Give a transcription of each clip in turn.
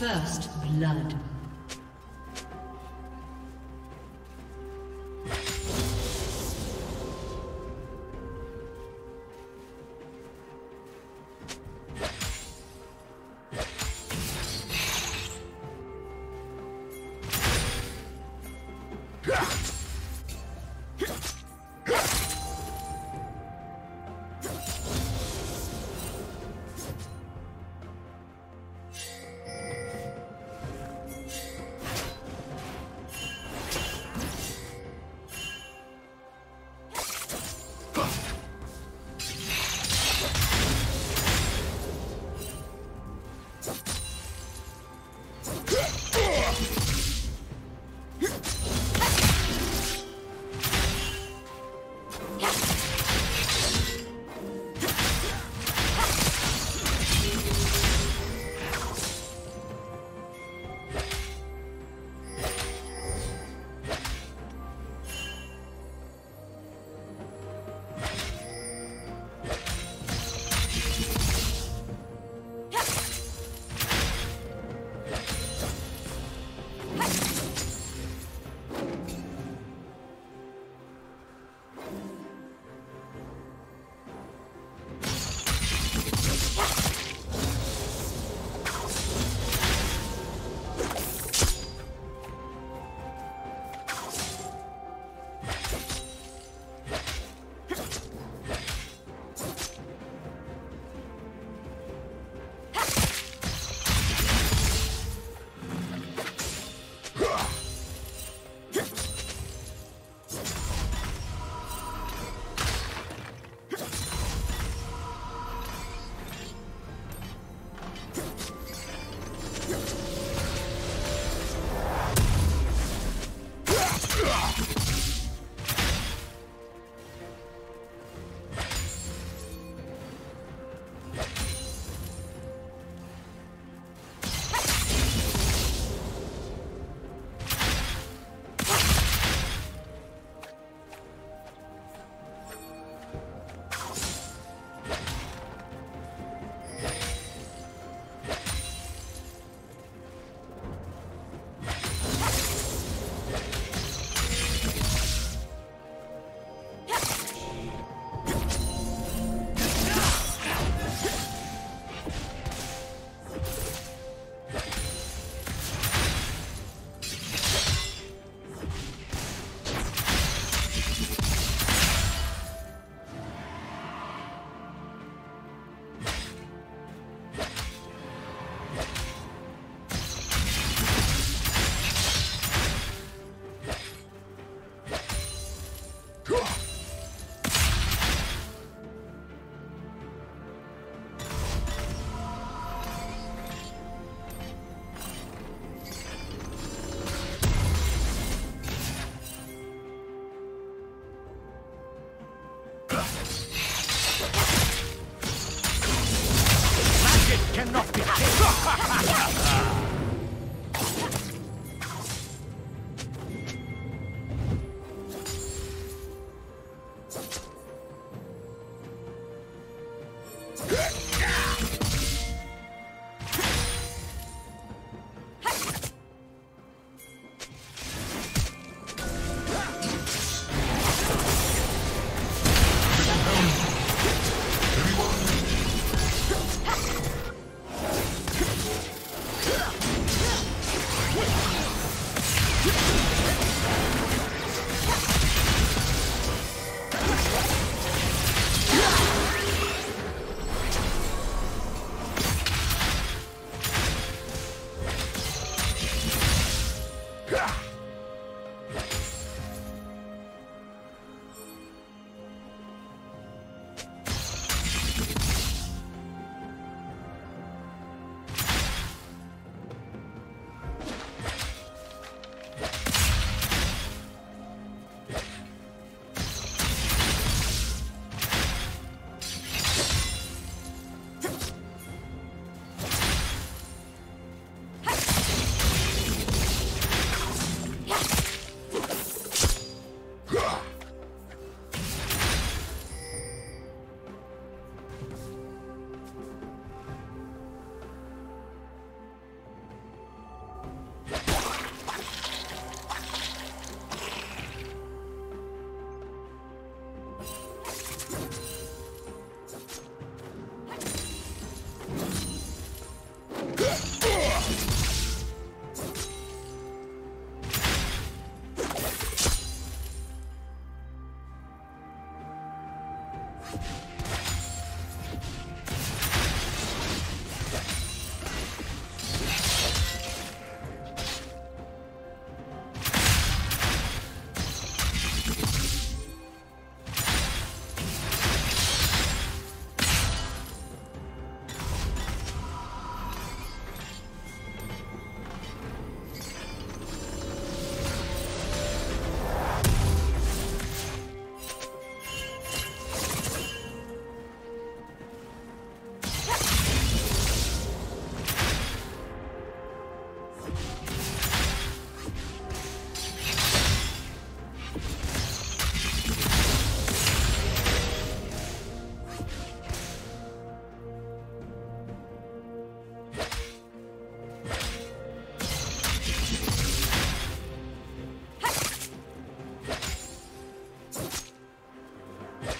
First blood. Yeah.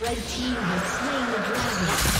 Red team has slain the dragon.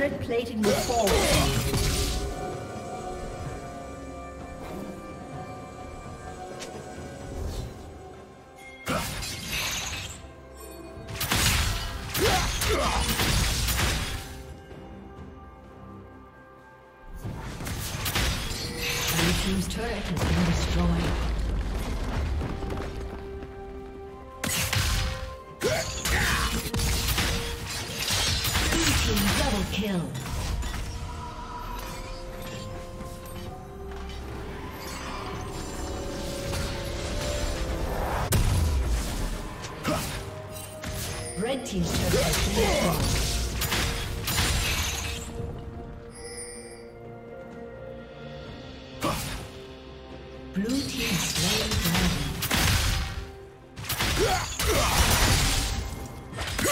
Turret plating will fall. Red team's turret has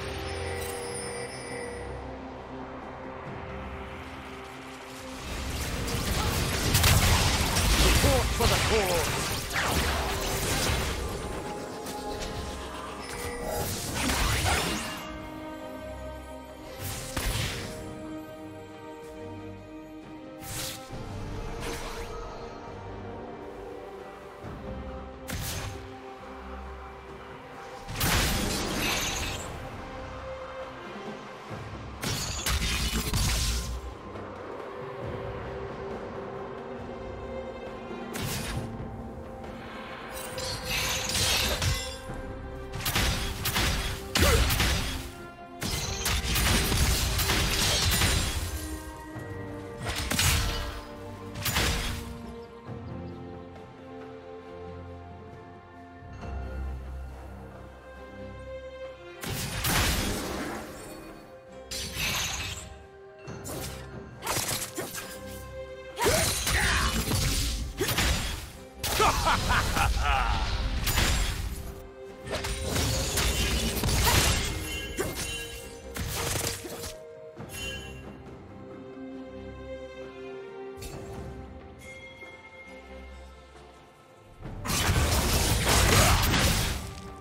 been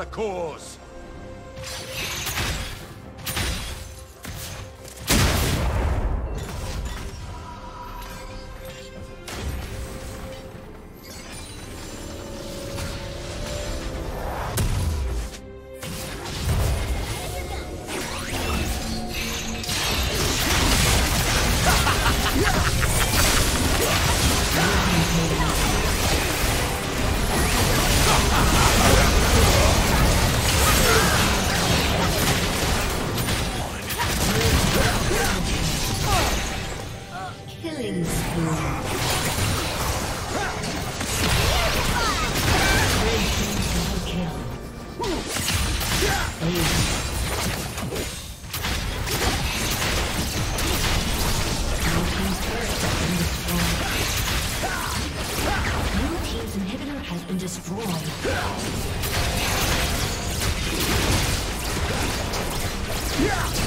the cause. Yeah!